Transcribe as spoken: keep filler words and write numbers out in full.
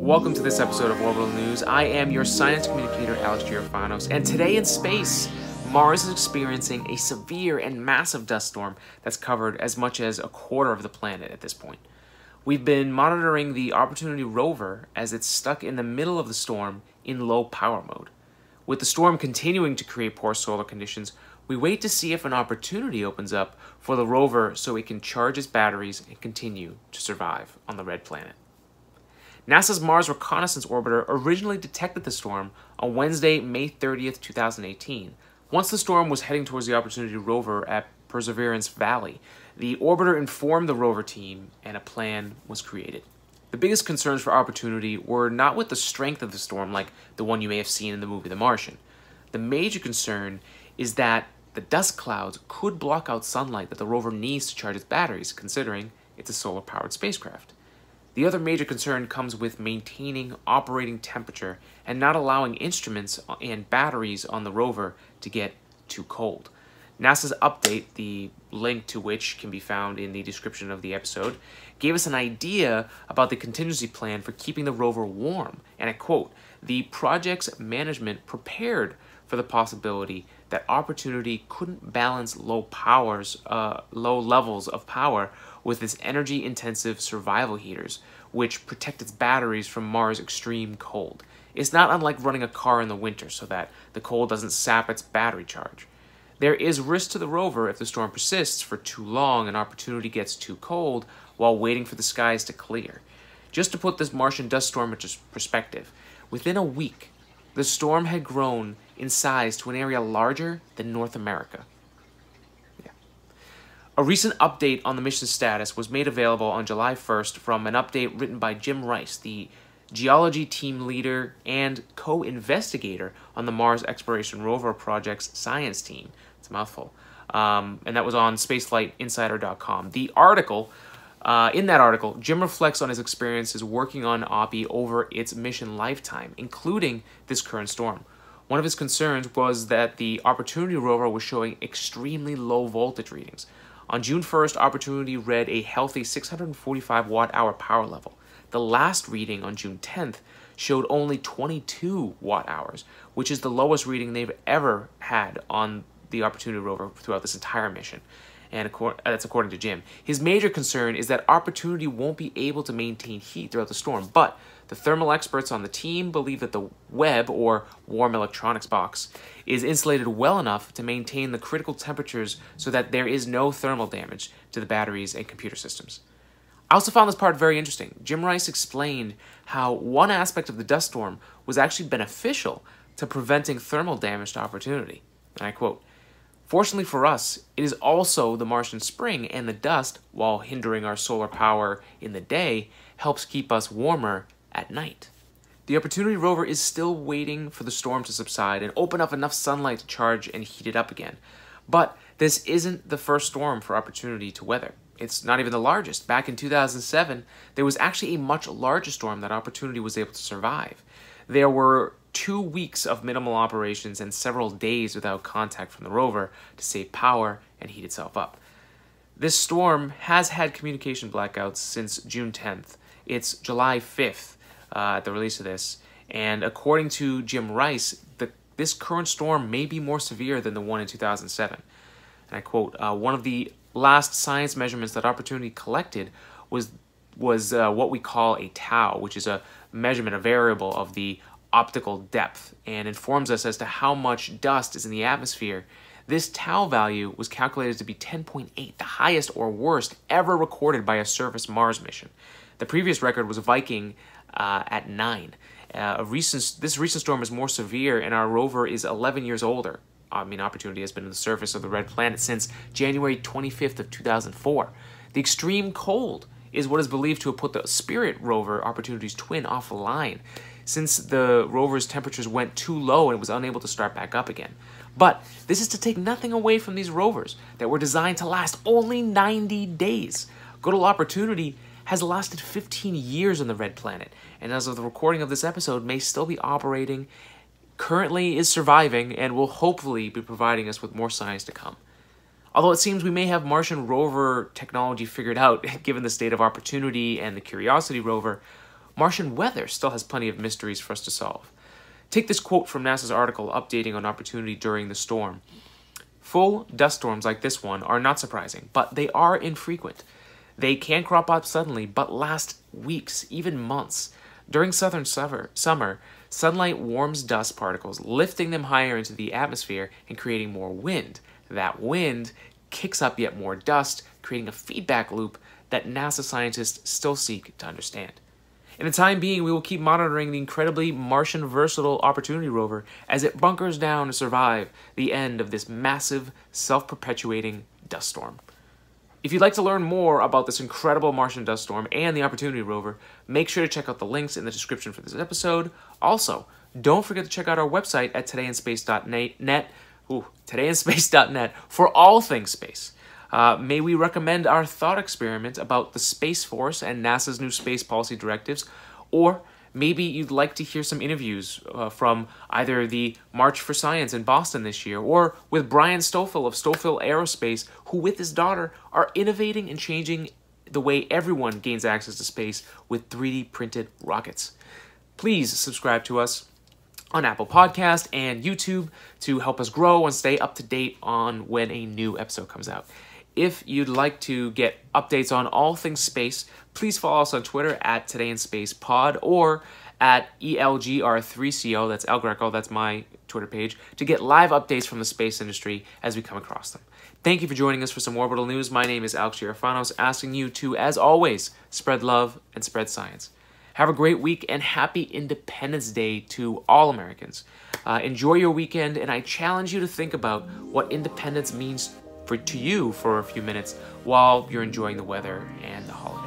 Welcome to this episode of Orbital News. I am your science communicator, Alex Girofanos, and today in space, Mars is experiencing a severe and massive dust storm that's covered as much as a quarter of the planet at this point. We've been monitoring the Opportunity rover as it's stuck in the middle of the storm in low power mode. With the storm continuing to create poor solar conditions, we wait to see if an opportunity opens up for the rover so it can charge its batteries and continue to survive on the Red Planet. NASA's Mars Reconnaissance Orbiter originally detected the storm on Wednesday, May thirtieth, two thousand eighteen. Once the storm was heading towards the Opportunity rover at Perseverance Valley, the orbiter informed the rover team and a plan was created. The biggest concerns for Opportunity were not with the strength of the storm like the one you may have seen in the movie The Martian. The major concern is that the dust clouds could block out sunlight that the rover needs to charge its batteries, considering it's a solar-powered spacecraft. The other major concern comes with maintaining operating temperature and not allowing instruments and batteries on the rover to get too cold. NASA's update, the link to which can be found in the description of the episode, gave us an idea about the contingency plan for keeping the rover warm. And I quote, "The project's management prepared for the possibility that Opportunity couldn't balance low powers, uh, low levels of power with its energy-intensive survival heaters, which protect its batteries from Mars' extreme cold. It's not unlike running a car in the winter so that the cold doesn't sap its battery charge. There is risk to the rover if the storm persists for too long and Opportunity gets too cold while waiting for the skies to clear." Just to put this Martian dust storm into perspective, within a week, the storm had grown in size to an area larger than North America. Yeah. A recent update on the mission status was made available on July first from an update written by Jim Rice, the geology team leader and co-investigator on the Mars Exploration Rover Project's science team. It's a mouthful. Um, and that was on Spaceflight Insider dot com. The article, uh, in that article, Jim reflects on his experiences working on Oppy over its mission lifetime, including this current storm. One of his concerns was that the Opportunity rover was showing extremely low voltage readings. On June first, Opportunity read a healthy six hundred forty-five watt hour power level. The last reading on June tenth showed only twenty-two watt hours, which is the lowest reading they've ever had on the Opportunity rover throughout this entire mission. And that's according to Jim. His major concern is that Opportunity won't be able to maintain heat throughout the storm, but the thermal experts on the team believe that the web, or warm electronics box, is insulated well enough to maintain the critical temperatures so that there is no thermal damage to the batteries and computer systems. I also found this part very interesting. Jim Rice explained how one aspect of the dust storm was actually beneficial to preventing thermal damage to Opportunity. And I quote, "Fortunately for us, it is also the Martian spring, and the dust, while hindering our solar power in the day, helps keep us warmer at night." The Opportunity rover is still waiting for the storm to subside and open up enough sunlight to charge and heat it up again. But this isn't the first storm for Opportunity to weather. It's not even the largest. Back in two thousand seven, there was actually a much larger storm that Opportunity was able to survive. There were two weeks of minimal operations and several days without contact from the rover to save power and heat itself up. This storm has had communication blackouts since June tenth. It's July fifth uh, at the release of this, and according to Jim Rice, the, this current storm may be more severe than the one in two thousand seven. And I quote, uh, "One of the last science measurements that Opportunity collected was was uh, what we call a tau, which is a measurement, a variable of the optical depth, and informs us as to how much dust is in the atmosphere. This tau value was calculated to be ten point eight, the highest or worst ever recorded by a surface Mars mission. The previous record was Viking uh, at nine. Uh, a recent, this recent storm is more severe, and our rover is eleven years older. I mean, Opportunity has been on the surface of the Red Planet since January twenty-fifth of two thousand four. The extreme cold is what is believed to have put the Spirit rover, Opportunity's twin, offline, since the rover's temperatures went too low and was unable to start back up again. But this is to take nothing away from these rovers that were designed to last only ninety days. Good old Opportunity has lasted fifteen years on the Red Planet, and as of the recording of this episode, may still be operating, currently is surviving, and will hopefully be providing us with more science to come. Although it seems we may have Martian rover technology figured out, given the state of Opportunity and the Curiosity rover, Martian weather still has plenty of mysteries for us to solve. Take this quote from NASA's article updating on Opportunity during the storm. Full dust storms like this one are not surprising, but they are infrequent. They can crop up suddenly, but last weeks, even months. During southern summer, sunlight warms dust particles, lifting them higher into the atmosphere and creating more wind. That wind kicks up yet more dust, creating a feedback loop that NASA scientists still seek to understand. In the time being, we will keep monitoring the incredibly Martian versatile Opportunity rover as it bunkers down to survive the end of this massive, self-perpetuating dust storm. If you'd like to learn more about this incredible Martian dust storm and the Opportunity rover, make sure to check out the links in the description for this episode. Also, don't forget to check out our website at today in space dot net. Ooh, today in space dot net for all things space. Uh, may we recommend our thought experiment about the Space Force and NASA's new space policy directives, or maybe you'd like to hear some interviews uh, from either the March for Science in Boston this year, or with Brian Stoffel of Stoffel Aerospace, who with his daughter are innovating and changing the way everyone gains access to space with three D printed rockets. Please subscribe to us on Apple Podcast and YouTube to help us grow and stay up to date on when a new episode comes out. If you'd like to get updates on all things space, please follow us on Twitter at Today In Space Pod or at E L G R three C O, that's El Greco, that's my Twitter page, to get live updates from the space industry as we come across them. Thank you for joining us for some Orbital News. My name is Alex Girofanos, asking you to, as always, spread love and spread science. Have a great week and happy Independence Day to all Americans. Uh, enjoy your weekend, and I challenge you to think about what independence means for to you for a few minutes while you're enjoying the weather and the holidays.